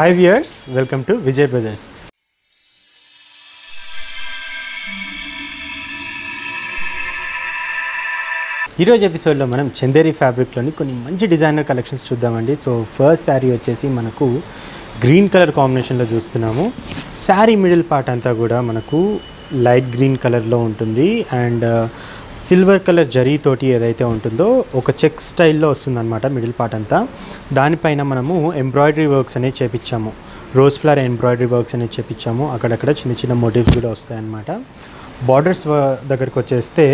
Hi viewers, welcome to Vijay Brothers. ఈరోజు ఎపిసోడ్లో మనం చందేరి ఫ్యాబ్రిక్లోని కొన్ని మంచి డిజైనర్ కలెక్షన్స్ చూద్దామండి. సో ఫస్ట్ శారీ వచ్చేసి మనకు గ్రీన్ కలర్ కాంబినేషన్లో చూస్తున్నాము. శారీ మిడిల్ పార్ట్ అంతా కూడా మనకు లైట్ గ్రీన్ కలర్లో ఉంటుంది అండ్ సిల్వర్ కలర్ జరీ తోటి ఏదైతే ఉంటుందో ఒక చెక్ స్టైల్లో వస్తుందన్నమాట. మిడిల్ పార్ట్ అంతా దానిపైన మనము ఎంబ్రాయిడరీ వర్క్స్ అనేది చేపించాము, రోజ్ ఫ్లవర్ ఎంబ్రాయిడరీ వర్క్స్ అనేది చేపించాము. అక్కడక్కడ చిన్న చిన్న మోటివ్స్ కూడా వస్తాయన్నమాట. బార్డర్స్ దగ్గరకు వచ్చేస్తే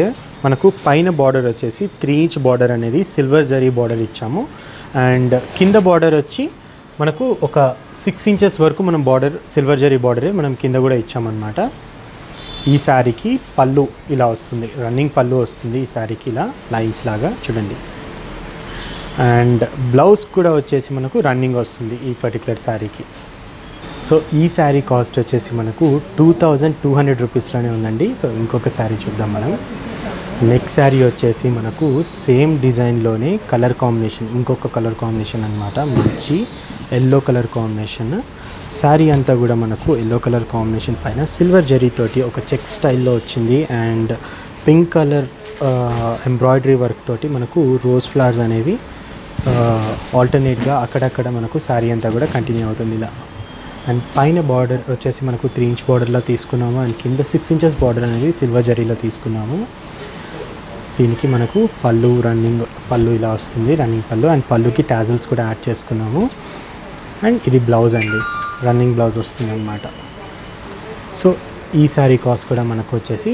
మనకు పైన బార్డర్ వచ్చేసి 3 ఇంచ్ బార్డర్ అనేది సిల్వర్ జరీ బార్డర్ ఇచ్చాము అండ్ కింద బార్డర్ వచ్చి మనకు ఒక 6 ఇంచెస్ వరకు మనం బార్డర్ సిల్వర్ జరీ బార్డరే మనం కింద కూడా ఇచ్చామన్నమాట. ఈ శారీకి పళ్ళు ఇలా వస్తుంది, రన్నింగ్ పళ్ళు వస్తుంది ఈ శారీకి, ఇలా లైన్స్ లాగా చూడండి. అండ్ బ్లౌజ్ కూడా వచ్చేసి మనకు రన్నింగ్ వస్తుంది ఈ పర్టికులర్ శారీకి. సో ఈ శారీ కాస్ట్ వచ్చేసి మనకు 2200 రూపీస్లోనే ఉందండి. సో ఇంకొక శారీ చూద్దాం మనం. నెక్స్ట్ శారీ వచ్చేసి మనకు సేమ్ డిజైన్లోనే కలర్ కాంబినేషన్, ఇంకొక కలర్ కాంబినేషన్ అనమాట, మంచి ఎల్లో కలర్ కాంబినేషన్. శారీ అంతా కూడా మనకు ఎల్లో కలర్ కాంబినేషన్ పైన సిల్వర్ జరీ తోటి ఒక చెక్ స్టైల్లో వచ్చింది and pink colour embroidery work తోటి మనకు రోజ్ ఫ్లవర్స్ అనేవి ఆల్టర్నేట్గా అక్కడక్కడ మనకు శారీ అంతా కూడా కంటిన్యూ అవుతుంది ఇలా. అండ్ పైన బార్డర్ వచ్చేసి మనకు 3 ఇంచ్ బార్డర్లో తీసుకున్నాము అండ్ కింద 6 ఇంచెస్ బార్డర్ అనేది సిల్వర్ జరీలో తీసుకున్నాము. దీనికి మనకు పళ్ళు రన్నింగ్ పళ్ళు ఇలా వస్తుంది, రన్నింగ్ పళ్ళు అండ్ పళ్ళుకి టాజిల్స్ కూడా యాడ్ చేసుకున్నాము. అండ్ ఇది బ్లౌజ్ అండి, రన్నింగ్ బ్లౌజ్ వస్తుంది అన్నమాట. సో ఈ శారీ కాస్ట్ కూడా మనకు వచ్చేసి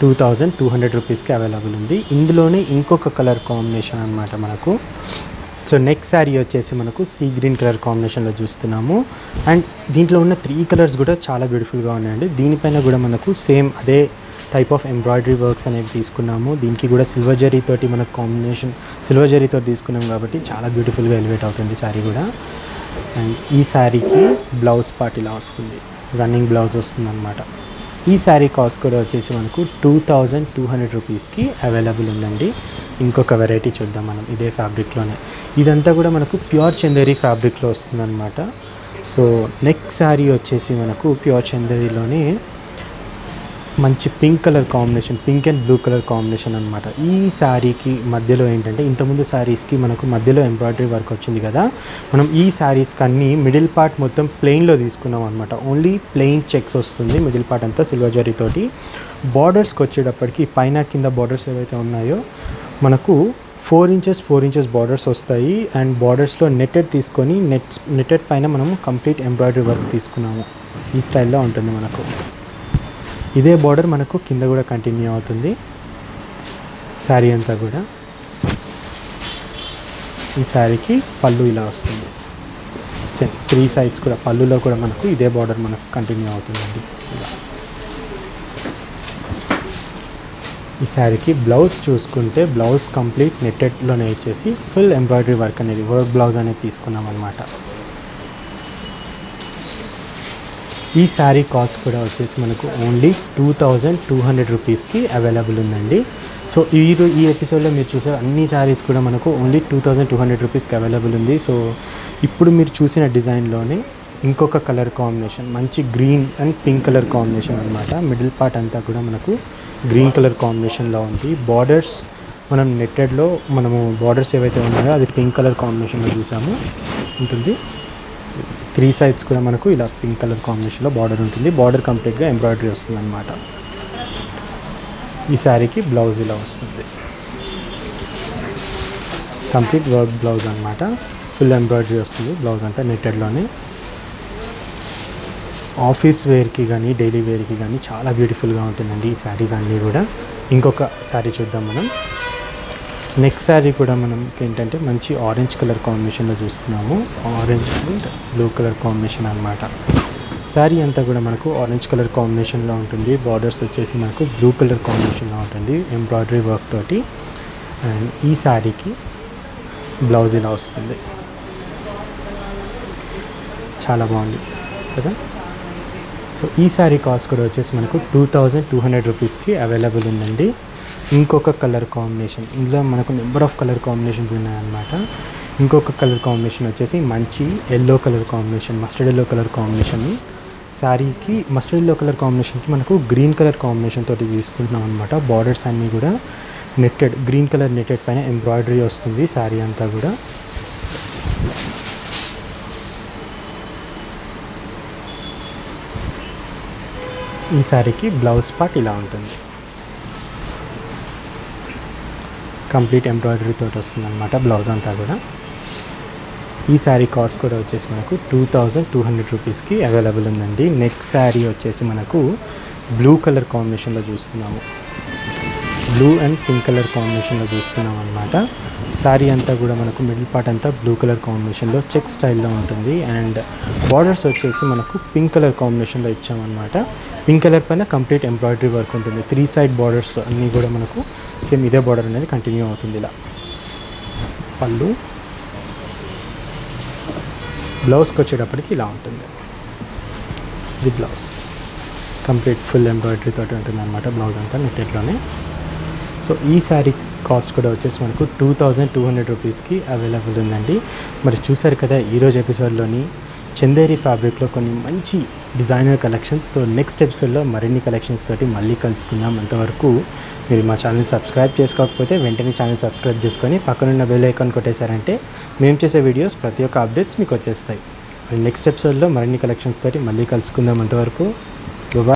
2200 రూపీస్కి అవైలబుల్ ఉంది. ఇందులోనే ఇంకొక కలర్ కాంబినేషన్ అన్నమాట మనకు. సో నెక్స్ట్ శారీ వచ్చేసి మనకు సీ గ్రీన్ కలర్ కాంబినేషన్లో చూస్తున్నాము అండ్ దీంట్లో ఉన్న 3 కలర్స్ కూడా చాలా బ్యూటిఫుల్గా ఉన్నాయండి. దీనిపైన కూడా మనకు సేమ్ అదే టైప్ ఆఫ్ ఎంబ్రాయిడరీ వర్క్స్ అనేవి తీసుకున్నాము. దీనికి కూడా సిల్వర్ జరీ తోటి మనకు కాంబినేషన్, సిల్వర్ జరీతో తీసుకున్నాం కాబట్టి చాలా బ్యూటిఫుల్గా ఎలివేట్ అవుతుంది శారీ కూడా. అండ్ ఈ శారీకి బ్లౌజ్ పార్ట్ ఇలా వస్తుంది, రన్నింగ్ బ్లౌజ్ వస్తుంది అన్నమాట. ఈ శారీ కాస్ట్ కూడా వచ్చేసి మనకు 2200 రూపీస్కి అవైలబుల్ ఉందండి. ఇంకొక వెరైటీ చూద్దాం మనం ఇదే ఫ్యాబ్రిక్లోనే. ఇదంతా కూడా మనకు ప్యూర్ చందేరి ఫ్యాబ్రిక్లో వస్తుందన్నమాట. సో నెక్స్ట్ శారీ వచ్చేసి మనకు ప్యూర్ చందేరిలోనే మంచి pink colour combination, pink and blue colour combination అన్నమాట. ఈ శారీకి మధ్యలో ఏంటంటే, ఇంతకుముందు శారీస్కి మనకు మధ్యలో ఎంబ్రాయిడరీ వర్క్ వచ్చింది కదా, మనం ఈ శారీస్కి అన్నీ మిడిల్ పార్ట్ మొత్తం ప్లెయిన్లో తీసుకున్నాం అనమాట. ఓన్లీ ప్లెయిన్ చెక్స్ వస్తుంది, మిడిల్ పార్ట్ అంతా సిల్వర్ జరీతోటి. బార్డర్స్కి వచ్చేటప్పటికి పైన కింద బార్డర్స్ ఏవైతే ఉన్నాయో మనకు 4 ఇంచెస్ బార్డర్స్ వస్తాయి అండ్ బార్డర్స్లో నెట్టెడ్ తీసుకొని నెట్టెడ్ పైన మనము కంప్లీట్ ఎంబ్రాయిడరీ వర్క్ తీసుకున్నాము. ఈ స్టైల్లో ఉంటుంది మనకు. ఇదే బార్డర్ మనకు కింద కూడా కంటిన్యూ అవుతుంది శారీ అంతా కూడా. ఈ శారీకి పళ్ళు ఇలా వస్తుంది, సేమ్ 3 సైడ్స్ కూడా, పళ్ళులో కూడా మనకు ఇదే బార్డర్ మనకు కంటిన్యూ అవుతుందండి ఇలా. ఈ శారీకి బ్లౌజ్ చూసుకుంటే బ్లౌజ్ కంప్లీట్ నెట్టెడ్లోనే ఇచ్చేసి ఫుల్ ఎంబ్రాయిడరీ వర్క్ అనేది, వర్క్ బ్లౌజ్ అనేది తీసుకున్నాం అనమాట. ఈ శారీ కాస్ట్ కూడా వచ్చేసి మనకు ఓన్లీ 2200 రూపీస్కి అవైలబుల్ ఉందండి. సో ఈ ఎపిసోడ్లో మీరు చూసారు అన్ని శారీస్ కూడా మనకు ఓన్లీ 2200 రూపీస్కి అవైలబుల్ ఉంది. సో ఇప్పుడు మీరు చూసిన డిజైన్లోనే ఇంకొక కలర్ కాంబినేషన్, మంచి green and pink colour combination అన్నమాట. మిడిల్ పార్ట్ అంతా కూడా మనకు గ్రీన్ కలర్ కాంబినేషన్లో ఉంది. బార్డర్స్ మనం నెట్టెడ్లో మనము బార్డర్స్ ఏవైతే ఉన్నాయో అది పింక్ కలర్ కాంబినేషన్లో చూసాము ఉంటుంది. 3 సైడ్స్ కూడా మనకు ఇలా పింక్ కలర్ కాంబినేషన్లో బార్డర్ ఉంటుంది. బార్డర్ కంప్లీట్గా ఎంబ్రాయిడరీ వస్తుంది అన్నమాట. ఈ శారీకి బ్లౌజ్ ఇలా వస్తుంది, కంప్లీట్ వర్క్ బ్లౌజ్ అన్నమాట. ఫుల్ ఎంబ్రాయిడరీ వస్తుంది, బ్లౌజ్ అంతా నెట్టెడ్లోనే. ఆఫీస్ వేర్కి కానీ డైలీ వేర్కి కానీ చాలా బ్యూటిఫుల్గా ఉంటుందండి ఈ శారీస్ అన్నీ కూడా. ఇంకొక శారీ చూద్దాం మనం. నెక్స్ట్ శారీ కూడా మనకి ఏంటంటే మంచి ఆరెంజ్ కలర్ కాంబినేషన్లో చూస్తున్నాము, orange and blue colour combination అన్నమాట. శారీ అంతా కూడా మనకు ఆరెంజ్ కలర్ కాంబినేషన్లో ఉంటుంది. బార్డర్స్ వచ్చేసి మనకు బ్లూ కలర్ కాంబినేషన్లో ఉంటుంది, ఎంబ్రాయిడరీ వర్క్ తోటి. అండ్ ఈ శారీకి బ్లౌజ్ ఇలా వస్తుంది, చాలా బాగుంది కదా. సో ఈ శారీ కాస్ట్ కూడా వచ్చేసి మనకు 2200 రూపీస్కి అవైలబుల్ ఉందండి. ఇంకొక కలర్ కాంబినేషన్, ఇందులో మనకు నెంబర్ ఆఫ్ కలర్ కాంబినేషన్స్ ఉన్నాయన్నమాట. ఇంకొక కలర్ కాంబినేషన్ వచ్చేసి మంచి yellow colour combination mustard yellow colour combination సారీకి మస్టర్డ్ yellow కలర్ కాంబినేషన్కి మనకు గ్రీన్ కలర్ కాంబినేషన్ తోటి తీసుకుంటున్నాం అన్నమాట. బార్డర్స్ అన్నీ కూడా నెట్టెడ్ గ్రీన్ కలర్ నెట్టెడ్ పైన ఎంబ్రాయిడరీ వస్తుంది సారీ అంతా కూడా. ఈ సారీకి బ్లౌజ్ పార్ట్ ఇలా ఉంటుంది, కంప్లీట్ ఎంబ్రాయిడరీ తోటి వస్తుంది అన్నమాట బ్లౌజ్ అంతా కూడా. ఈ శారీ కాస్ట్ కూడా వచ్చేసి మనకు 2200 రూపీస్కి అవైలబుల్ ఉందండి. నెక్స్ట్ శారీ వచ్చేసి మనకు బ్లూ కలర్ కాంబినేషన్లో చూస్తున్నాము, బ్లూ అండ్ పింక్ కలర్ కాంబినేషన్లో చూస్తున్నాం అన్నమాట. శారీ అంతా కూడా మనకు మిడిల్ పార్ట్ అంతా బ్లూ కలర్ కాంబినేషన్లో చెక్ స్టైల్లో ఉంటుంది అండ్ బార్డర్స్ వచ్చేసి మనకు పింక్ కలర్ కాంబినేషన్లో ఇచ్చామన్నమాట. పింక్ కలర్ పైన కంప్లీట్ ఎంబ్రాయిడరీ వర్క్ ఉంటుంది, 3 సైడ్ బార్డర్స్ అన్నీ కూడా మనకు సేమ్ ఇదే బార్డర్ అనేది కంటిన్యూ అవుతుంది. ఇలా పళ్ళు బ్లౌజ్కి వచ్చేటప్పటికి ఇలా ఉంటుంది, ఇది బ్లౌజ్ కంప్లీట్ ఫుల్ ఎంబ్రాయిడరీ తోటి ఉంటుంది అన్నమాట బ్లౌజ్ అంతా నెట్టెట్లోనే. సో ఈ శారీ కాస్ట్ కూడా వచ్చేసి మనకు 2200 రూపీస్కి అవైలబుల్ ఉందండి. మరి చూసారు కదా ఈరోజు ఎపిసోడ్లోని చందేరి ఫ్యాబ్రిక్లో కొన్ని మంచి డిజైనర్ కలెక్షన్స్. సో నెక్స్ట్ ఎపిసోడ్లో మరిన్ని కలెక్షన్స్ తోటి మళ్ళీ కలుసుకుందాం. అంతవరకు మీరు మా ఛానల్ సబ్స్క్రైబ్ చేసుకోకపోతే వెంటనే ఛానల్ సబ్స్క్రైబ్ చేసుకొని పక్కనున్న బెల్ ఐకాన్ కొట్టేశారంటే మేము చేసే వీడియోస్ ప్రతి ఒక్క అప్డేట్స్ మీకు వచ్చేస్తాయి. మరి నెక్స్ట్ ఎపిసోడ్లో మరిన్ని కలెక్షన్స్ తోటి మళ్ళీ కలుసుకుందాం. అంతవరకు బాయ్.